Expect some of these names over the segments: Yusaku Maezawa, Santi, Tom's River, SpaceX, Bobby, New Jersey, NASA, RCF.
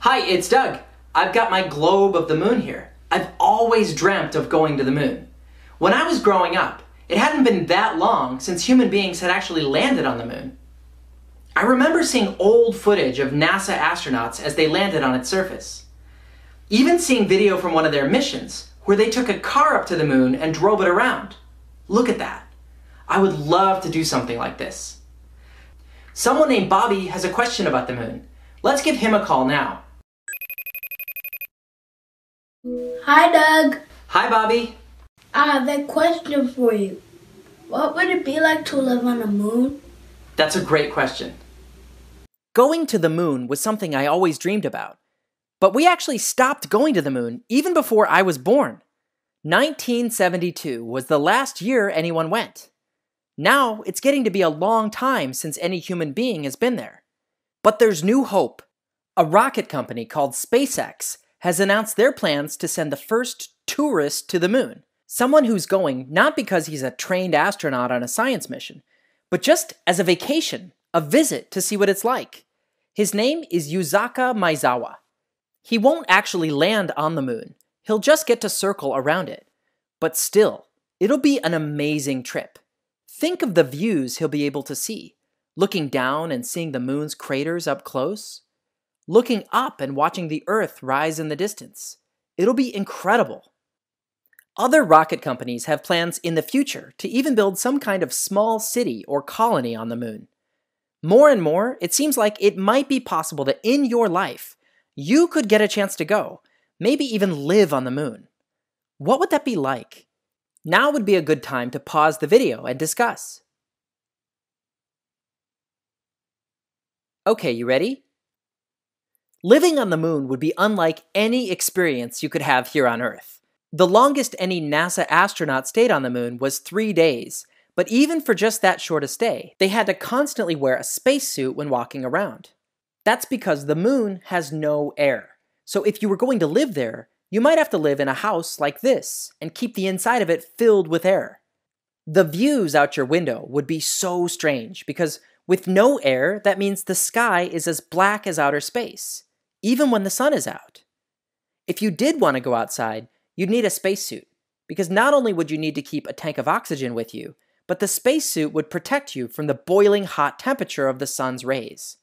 Hi, it's Doug. I've got my globe of the moon here. I've always dreamt of going to the moon. When I was growing up, it hadn't been that long since human beings had actually landed on the moon. I remember seeing old footage of NASA astronauts as they landed on its surface. Even seeing video from one of their missions where they took a car up to the moon and drove it around. Look at that. I would love to do something like this. Someone named Bobby has a question about the moon. Let's give him a call now. Hi, Doug. Hi, Bobby. I have a question for you. What would it be like to live on the moon? That's a great question. Going to the moon was something I always dreamed about. But we actually stopped going to the moon even before I was born. 1972 was the last year anyone went. Now it's getting to be a long time since any human being has been there. But there's new hope. A rocket company called SpaceX has announced their plans to send the first tourist to the moon. Someone who's going not because he's a trained astronaut on a science mission, but just as a vacation, a visit to see what it's like. His name is Yusaku Maezawa. He won't actually land on the moon. He'll just get to circle around it. But still, it'll be an amazing trip. Think of the views he'll be able to see. Looking down and seeing the moon's craters up close, looking up and watching the Earth rise in the distance. It'll be incredible. Other rocket companies have plans in the future to even build some kind of small city or colony on the moon. More and more, it seems like it might be possible that in your life, you could get a chance to go, maybe even live on the moon. What would that be like? Now would be a good time to pause the video and discuss. Okay, you ready? Living on the moon would be unlike any experience you could have here on Earth. The longest any NASA astronaut stayed on the moon was 3 days, but even for just that short a stay, they had to constantly wear a spacesuit when walking around. That's because the moon has no air. So if you were going to live there, you might have to live in a house like this and keep the inside of it filled with air. The views out your window would be so strange because with no air, that means the sky is as black as outer space, even when the sun is out. If you did want to go outside, you'd need a spacesuit, because not only would you need to keep a tank of oxygen with you, but the spacesuit would protect you from the boiling hot temperature of the sun's rays.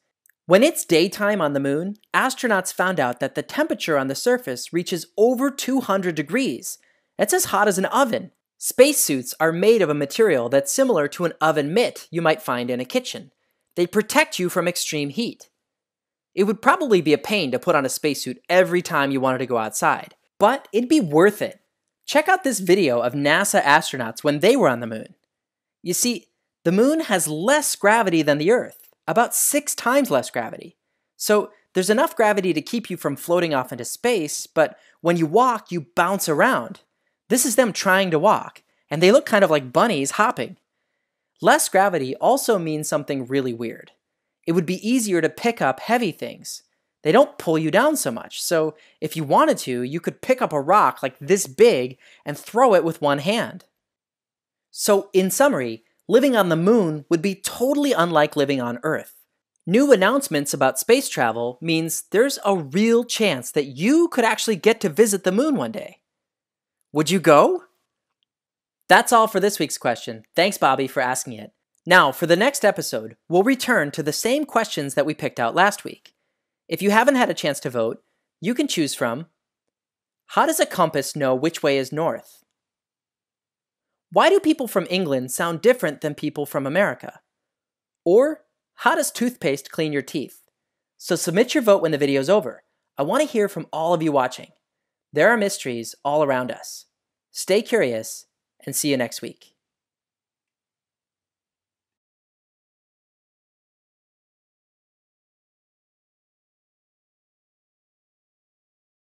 When it's daytime on the moon, astronauts found out that the temperature on the surface reaches over 200 degrees. That's as hot as an oven. Spacesuits are made of a material that's similar to an oven mitt you might find in a kitchen. They protect you from extreme heat. It would probably be a pain to put on a spacesuit every time you wanted to go outside, but it'd be worth it. Check out this video of NASA astronauts when they were on the moon. You see, the moon has less gravity than the Earth, about 6 times less gravity. So there's enough gravity to keep you from floating off into space, but when you walk, you bounce around. This is them trying to walk, and they look kind of like bunnies hopping. Less gravity also means something really weird. It would be easier to pick up heavy things. They don't pull you down so much, so if you wanted to, you could pick up a rock like this big and throw it with one hand. So in summary, living on the moon would be totally unlike living on Earth. New announcements about space travel means there's a real chance that you could actually get to visit the moon one day. Would you go? That's all for this week's question. Thanks, Bobby, for asking it. Now, for the next episode, we'll return to the same questions that we picked out last week. If you haven't had a chance to vote, you can choose from: how does a compass know which way is north? Why do people from England sound different than people from America? Or, how does toothpaste clean your teeth? So submit your vote when the video's over. I want to hear from all of you watching. There are mysteries all around us. Stay curious, and see you next week.